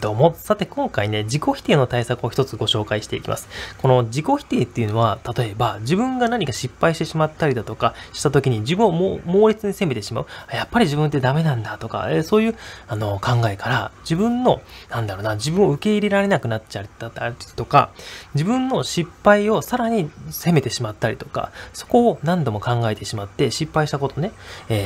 どうも。さて今回ね、自己否定の対策を一つご紹介していきます。この自己否定っていうのは、例えば自分が何か失敗してしまったりだとかした時に自分を猛烈に責めてしまう。やっぱり自分ってダメなんだとか、そういう考えから自分の、自分を受け入れられなくなっちゃったりとか、自分の失敗をさらに責めてしまったりとか、そこを何度も考えてしまって、失敗したことね、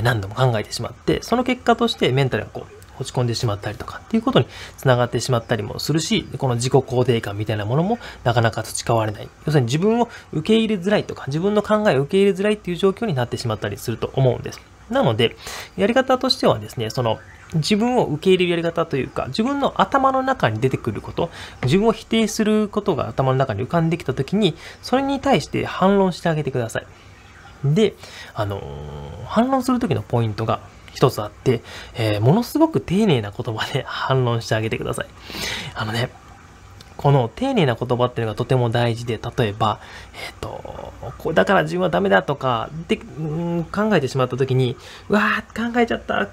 何度も考えてしまって、その結果としてメンタルがこう、落ち込んでしまったりとかっていうことにつながってしまったりもするし、この自己肯定感みたいなものもなかなか培われない。要するに自分を受け入れづらいとか、自分の考えを受け入れづらいっていう状況になってしまったりすると思うんです。なので、やり方としてはですね、自分を受け入れるやり方というか、自分の頭の中に出てくること、自分を否定することが頭の中に浮かんできたときに、それに対して反論してあげてください。で、反論するときのポイントが、一つあって、ものすごく丁寧な言葉で反論してあげてください。この丁寧な言葉っていうのがとても大事で、例えば、だから自分はダメだとかで、考えてしまった時に、うわー、考えちゃった。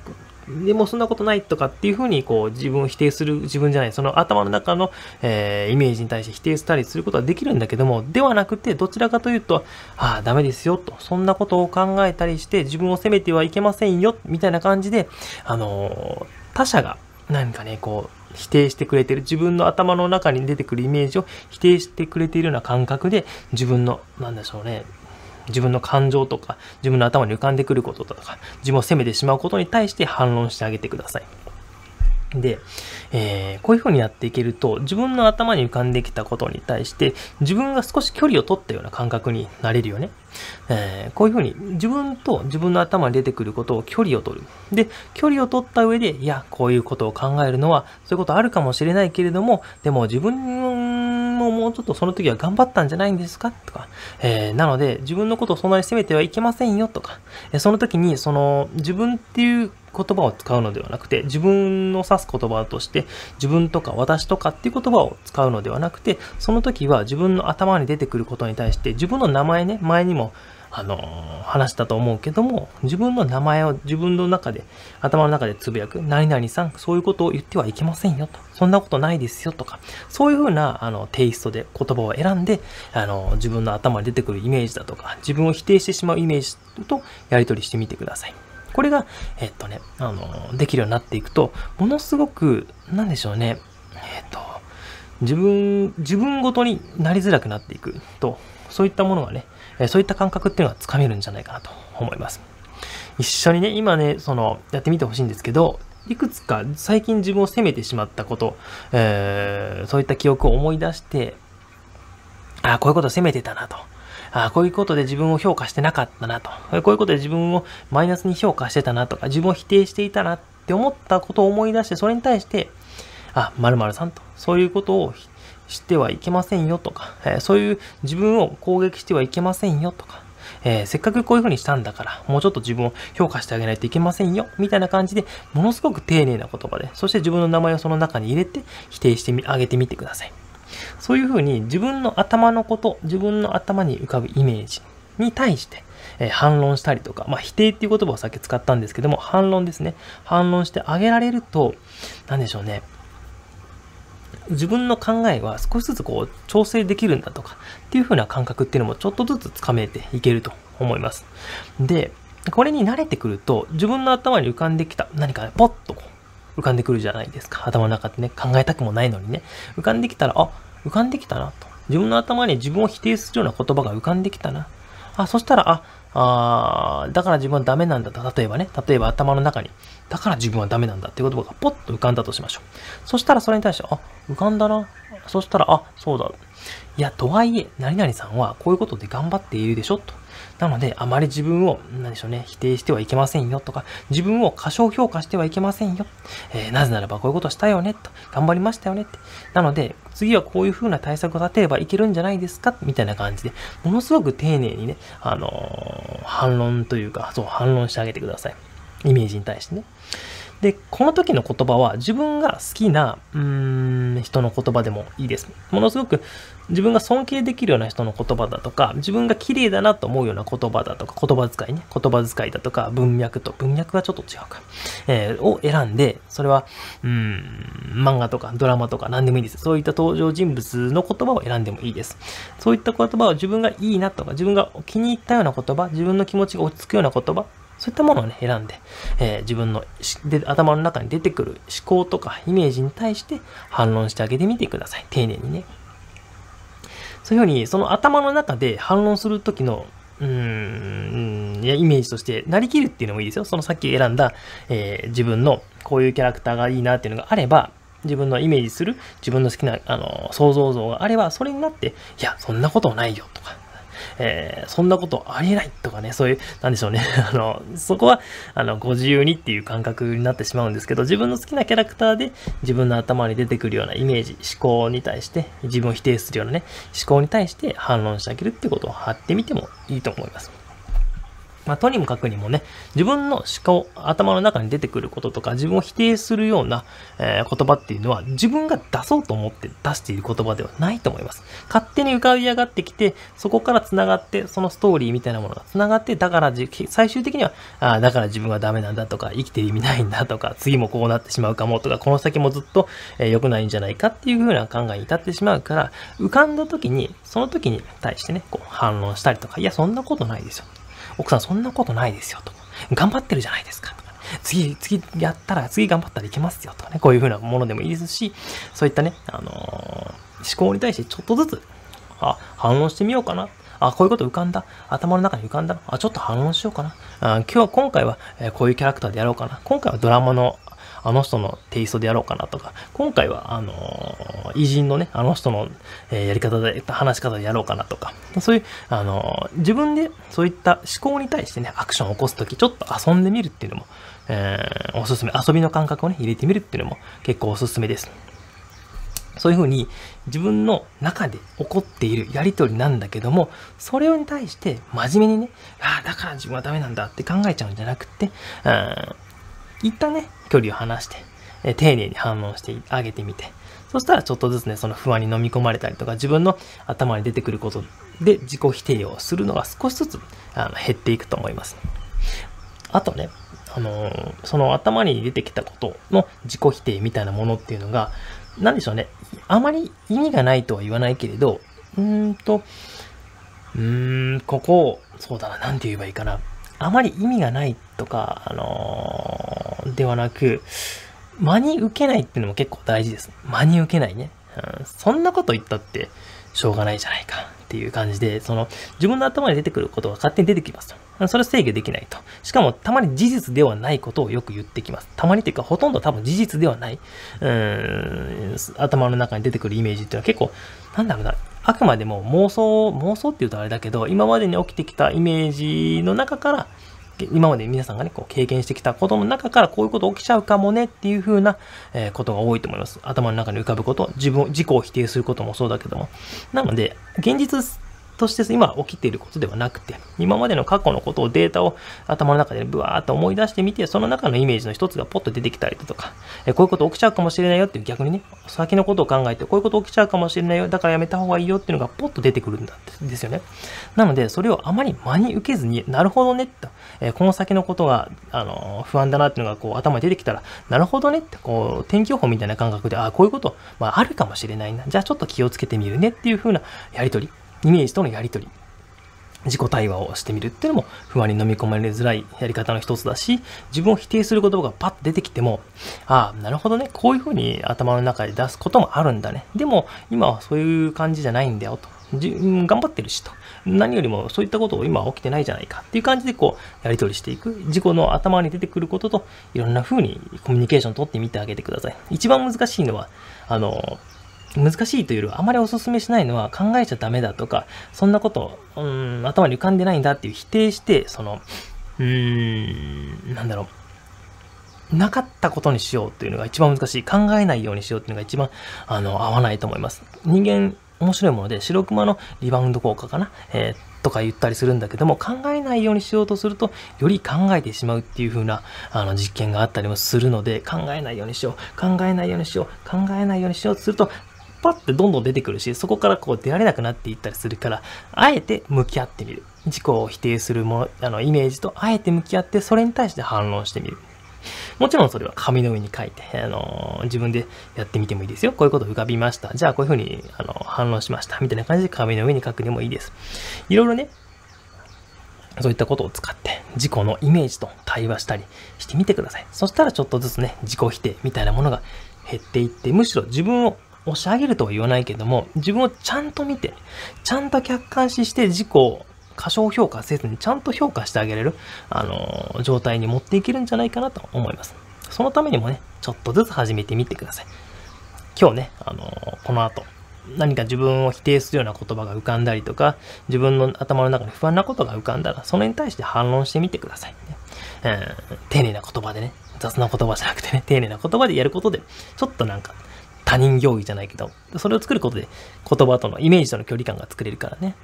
でもそんなことないとかっていうふうにこう自分を否定する、自分じゃない、その頭の中の、イメージに対して否定したりすることはできるんだけども、ではなくてどちらかというと、ああ、ダメですよと、そんなことを考えたりして自分を責めてはいけませんよ、みたいな感じで、他者が何かね、こう、否定してくれてる、自分の頭の中に出てくるイメージを否定してくれているような感覚で、自分の、自分の感情とか、自分の頭に浮かんでくることとか、自分を責めてしまうことに対して反論してあげてください。で、こういう風にやっていけると、自分の頭に浮かんできたことに対して、自分が少し距離を取ったような感覚になれるよね。こういう風に、自分と自分の頭に出てくることを距離を取る。で、距離を取った上で、いや、こういうことを考えるのは、そういうことあるかもしれないけれども、でも自分ももうちょっとその時は頑張ったんじゃないんですかとか、なので、自分のことをそんなに責めてはいけませんよとか、その時に、自分っていう、言葉を使うのではなくて、自分を指す言葉として、自分とか私とかっていう言葉を使うのではなくて、その時は自分の頭に出てくることに対して、自分の名前ね、前にも、話したと思うけども、自分の名前を自分の中で、頭の中でつぶやく、何々さん、そういうことを言ってはいけませんよと、そんなことないですよとか、そういうふうな、テイストで言葉を選んで、自分の頭に出てくるイメージだとか、自分を否定してしまうイメージとやり取りしてみてください。これが、できるようになっていくと、ものすごく、自分ごとになりづらくなっていくと、そういったものがね、そういった感覚っていうのがつかめるんじゃないかなと思います。一緒にね、今ね、やってみてほしいんですけど、いくつか最近自分を責めてしまったこと、そういった記憶を思い出して、ああ、こういうことを責めてたなと。ああ、こういうことで自分を評価してなかったなと。こういうことで自分をマイナスに評価してたなとか、自分を否定していたなって思ったことを思い出して、それに対して、あ、〇〇さんと、そういうことをしてはいけませんよとか、そういう自分を攻撃してはいけませんよとか、せっかくこういうふうにしたんだから、もうちょっと自分を評価してあげないといけませんよ、みたいな感じで、ものすごく丁寧な言葉で、そして自分の名前をその中に入れて、否定してあげてみてください。そういうふうに自分の頭のこと、自分の頭に浮かぶイメージに対して反論したりとか、否定っていう言葉をさっき使ったんですけども、反論ですね。反論してあげられると、自分の考えは少しずつこう調整できるんだとかっていうふうな感覚っていうのもちょっとずつつかめていけると思います。で、これに慣れてくると、自分の頭に浮かんできた何かね、ポッとこう、浮かんでくるじゃないですか。頭の中ってね、考えたくもないのにね。浮かんできたら、あ、浮かんできたなと。自分の頭に自分を否定するような言葉が浮かんできたな。あ、そしたら、だから自分はダメなんだと。例えば頭の中に、だから自分はダメなんだっていう言葉がポッと浮かんだとしましょう。そしたらそれに対して、あ、浮かんだな。そしたら、あ、そうだ。いや、とはいえ、何々さんはこういうことで頑張っているでしょと。なので、あまり自分を、否定してはいけませんよとか、自分を過小評価してはいけませんよ。なぜならばこういうことしたよねと。頑張りましたよねって。なので、次はこういう風な対策を立てればいけるんじゃないですかみたいな感じで、ものすごく丁寧にね、反論してあげてください。イメージに対してね。で、この時の言葉は自分が好きな人の言葉でもいいです。ものすごく自分が尊敬できるような人の言葉だとか、自分が綺麗だなと思うような言葉だとか、言葉遣いね、言葉遣いだとか、文脈はちょっと違うか、を選んで、それは漫画とかドラマとか何でもいいです。そういった登場人物の言葉を選んでもいいです。そういった言葉を自分がいいなとか、自分が気に入ったような言葉、自分の気持ちが落ち着くような言葉、そういったものをね、選んで、自分の頭の中に出てくる思考とかイメージに対して反論してあげてみてください。丁寧にね。そういうふうに、その頭の中で反論するときの、イメージとしてなりきるっていうのもいいですよ。そのさっき選んだ、自分のこういうキャラクターがいいなっていうのがあれば、自分のイメージする、自分の好きな想像像があれば、それになって、いや、そんなことないよとか。そんなことありえないとかね、そういう、なんでしょうね。そこは、ご自由にっていう感覚になってしまうんですけど、自分の好きなキャラクターで、自分の頭に出てくるようなイメージ、思考に対して、自分を否定するようなね、思考に対して反論してあげるってことを張ってみてもいいと思います。まあ、とにもかくにもね、自分の思考、頭の中に出てくることとか、自分を否定するような、言葉っていうのは、自分が出そうと思って出している言葉ではないと思います。勝手に浮かび上がってきて、そこから繋がって、そのストーリーみたいなものが繋がって、だから最終的には、だから自分はダメなんだとか、生きてる意味ないんだとか、次もこうなってしまうかもとか、この先もずっと良くないんじゃないかっていう風な考えに至ってしまうから、浮かんだ時に、その時に対してね、こう反論したりとか、いや、そんなことないですよ。奥さんそんなことないですよと。頑張ってるじゃないですかとか、ね。次やったら、次頑張ったらいけますよとかね。こういう風なものでもいいですし、そういったね、思考に対してちょっとずつ、反論してみようかな。こういうこと浮かんだ。頭の中に浮かんだ。ちょっと反論しようかな。今回はこういうキャラクターでやろうかな。今回はドラマのあの人のテイストでやろうかなとか、今回は偉人のね、あの人のやり方で、話し方でやろうかなとか、そういう、自分でそういった思考に対してね、アクションを起こすとき、ちょっと遊んでみるっていうのも、おすすめ、遊びの感覚をね、入れてみるっていうのも結構おすすめです。そういうふうに自分の中で起こっているやりとりなんだけども、それに対して真面目にね、だから自分はダメなんだって考えちゃうんじゃなくて、一旦ね、距離を離して、丁寧に反応してあげてみて、そしたらちょっとずつね、その不安に飲み込まれたりとか、自分の頭に出てくることで自己否定をするのが少しずつ減っていくと思います。あとね、その頭に出てきたことの自己否定みたいなものっていうのが、なんでしょうね、あまり意味がないとは言わないけれど、ここを、そうだな、なんて言えばいいかな。あまり意味がないとか、ではなく、真に受けないっていうのも結構大事です。真に受けないね。そんなこと言ったってしょうがないじゃないかっていう感じで、その、自分の頭に出てくることが勝手に出てきますと。それは制御できないと。しかも、たまに事実ではないことをよく言ってきます。たまにっていうか、ほとんど多分事実ではない、頭の中に出てくるイメージっていうのは結構、なんだろうな。あくまでも妄想って言うとあれだけど、今までに起きてきたイメージの中から、今まで皆さんがね、こう経験してきたことの中からこういうこと起きちゃうかもねっていう風なことが多いと思います。頭の中に浮かぶこと、自己を否定することもそうだけども。なので、現実として今起きていることではなくて、今までの過去のことをデータを頭の中でブワーっと思い出してみて、その中のイメージの一つがポッと出てきたりだとか、こういうこと起きちゃうかもしれないよっていう逆にね、先のことを考えて、こういうこと起きちゃうかもしれないよ、だからやめた方がいいよっていうのがポッと出てくるんですよね。なので、それをあまり真に受けずに、なるほどねって、この先のことが不安だなっていうのがこう頭に出てきたら、なるほどねって、こう天気予報みたいな感覚で、こういうこと、あるかもしれないな、じゃあちょっと気をつけてみるねっていう風なやりとり。イメージとのやりとり、自己対話をしてみるっていうのも不安に飲み込まれづらいやり方の一つだし、自分を否定する言葉がパッと出てきても、なるほどね、こういうふうに頭の中で出すこともあるんだね。でも、今はそういう感じじゃないんだよと。頑張ってるしと。何よりもそういったことを今は起きてないじゃないかっていう感じでこう、やりとりしていく。自己の頭に出てくることと、いろんなふうにコミュニケーションを取ってみてあげてください。一番難しいのは、難しいというよりは、あまりお勧めしないのは、考えちゃダメだとか、そんなこと、頭に浮かんでないんだっていう否定して、なんだろう、なかったことにしようっていうのが一番難しい。考えないようにしようっていうのが一番、合わないと思います。人間、面白いもので、白熊のリバウンド効果かな。とか言ったりするんだけども、考えないようにしようとするとより考えてしまうっていう風な実験があったりもするので、考えないようにしようとするとパッてどんどん出てくるし、そこからこう出られなくなっていったりするから、あえて向き合ってみる。自己を否定するもの、イメージとあえて向き合って、それに対して反論してみる。もちろんそれは紙の上に書いて、自分でやってみてもいいですよ。こういうこと浮かびました。じゃあこういうふうに反論しました。みたいな感じで紙の上に書くでもいいです。いろいろね、そういったことを使って自己のイメージと対話したりしてみてください。そしたらちょっとずつね、自己否定みたいなものが減っていって、むしろ自分を押し上げるとは言わないけども、自分をちゃんと見て、ちゃんと客観視して自己を過小評価せずにちゃんと評価してあげれる、状態に持っていけるんじゃないかなと思います。そのためにもね、ちょっとずつ始めてみてください。今日ね、この後、何か自分を否定するような言葉が浮かんだりとか、自分の頭の中に不安なことが浮かんだら、それに対して反論してみてください。丁寧な言葉でね、雑な言葉じゃなくてね、丁寧な言葉でやることで、ちょっとなんか、他人行儀じゃないけど、それを作ることで言葉とのイメージとの距離感が作れるからね、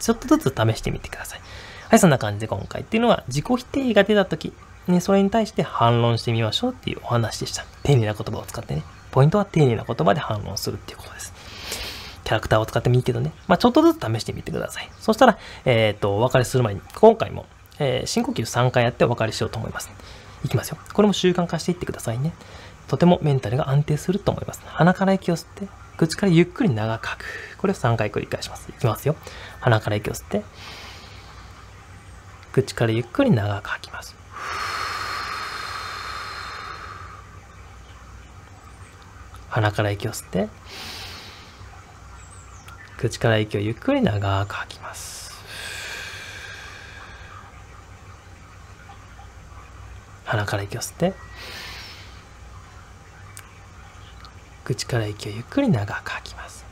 ちょっとずつ試してみてください。はい、そんな感じで今回っていうのは自己否定が出た時、ね、それに対して反論してみましょうっていうお話でした。丁寧な言葉を使ってね、ポイントは丁寧な言葉で反論するっていうことです。キャラクターを使ってもいいけどね、ちょっとずつ試してみてください。そしたら、お別れする前に、今回も、深呼吸3回やってお別れしようと思います。いきますよ。これも習慣化していってくださいね。とてもメンタルが安定すると思います。鼻から息を吸って、口からゆっくり長く吐く。これを3回繰り返します。いきますよ。鼻から息を吸って、口からゆっくり長く吐きます。鼻から息を吸って、口から息をゆっくり長く吐きます。鼻から息を吸って、口から息をゆっくり長く吐きます。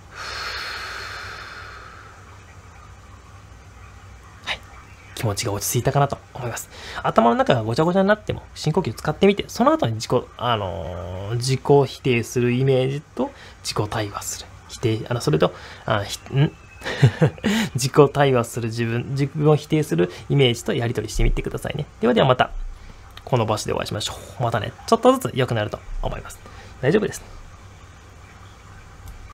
はい。気持ちが落ち着いたかなと思います。頭の中がごちゃごちゃになっても深呼吸使ってみて、その後に自己否定するイメージと自己対話する。自己対話する自分を否定するイメージとやり取りしてみてくださいね。ではではまた。この場所でお会いしましょう。またね、ちょっとずつ良くなると思います。大丈夫です。